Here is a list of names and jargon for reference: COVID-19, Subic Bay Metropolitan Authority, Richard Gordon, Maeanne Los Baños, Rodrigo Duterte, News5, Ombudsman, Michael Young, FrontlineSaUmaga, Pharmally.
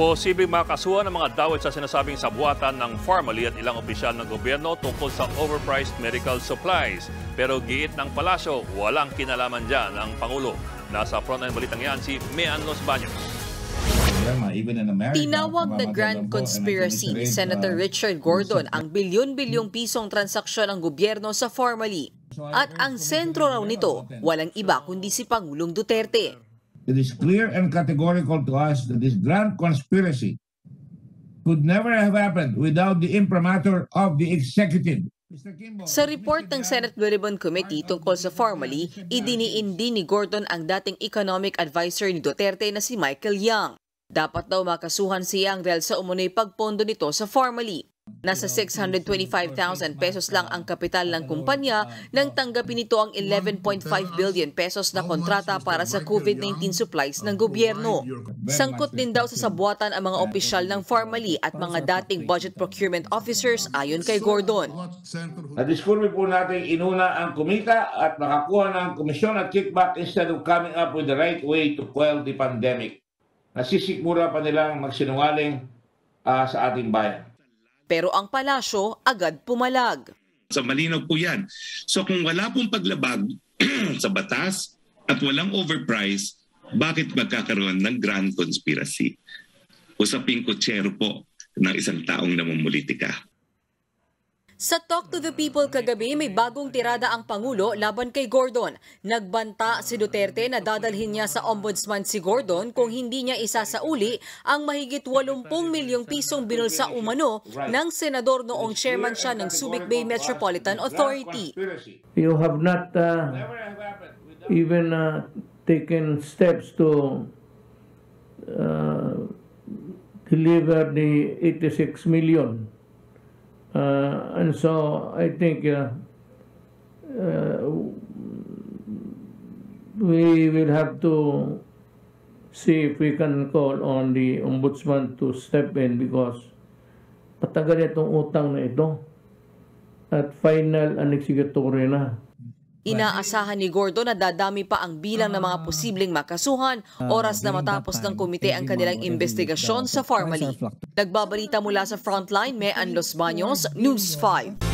Posibleng makasuhan ng mga dawit sa sinasabing sabuatan ng Pharmally at ilang opisyal ng gobyerno tungkol sa overpriced medical supplies. Pero giit ng palasyo, walang kinalaman dyan ang Pangulo. Nasa frontline balitang yan si Maeanne Los Baños. Tinawag na grand conspiracy ni Senator Richard Gordon ang bilyon-bilyong pisong transaksyon ng gobyerno sa Pharmally. At ang sentro raw nito, walang iba kundi si Pangulong Duterte. It is clear and categorical to us that this grand conspiracy could never have happened without the imprimatur of the executive. Sa report ng Senate Blue Ribbon Committee tungkol sa Pharmally, idiniin din ni Gordon ang dating economic advisor ni Duterte na si Michael Young. Dapat daw makasuhan si Young dahil sa umunoy pagpondo nito sa Pharmally. Nasa 625,000 pesos lang ang kapital ng kumpanya nang tanggapin nito ang 11.5 billion pesos na kontrata para sa COVID-19 supplies ng gobyerno. Sangkot din daw sa sabuatan ang mga opisyal ng Pharmally at mga dating budget procurement officers ayon kay Gordon. Nadiskurbe po natin inuna ang kumita at nakakuha ng komisyon at kickback instead of coming up with the right way to quell the pandemic. Nasisikmura pa nilang magsinungaling sa ating bayan. Pero ang palasyo agad pumalag. Sa malinaw po yan. So kung wala pong paglabag sa batas at walang overprice, bakit magkakaroon ng grand conspiracy? Usaping kutsero po ng isang taong namumulitika. Sa Talk to the People kagabi, may bagong tirada ang Pangulo laban kay Gordon. Nagbanta si Duterte na dadalhin niya sa Ombudsman si Gordon kung hindi niya isasauli ang mahigit 80 milyong pisong binulsa umano ng senador noong chairman siya ng Subic Bay Metropolitan Authority. You have not even taken steps to deliver the 86 million. And so I think we will have to see if we can call on the Ombudsman to step in because patagal itong utang na ito at final and executory na. Inaasahan ni Gordon na dadami pa ang bilang ng mga posibleng makasuhan oras na matapos ng komite ang kanilang investigasyon sa Pharmally. Nagbabalita mula sa Frontline, Maeanne Los Baños, News 5.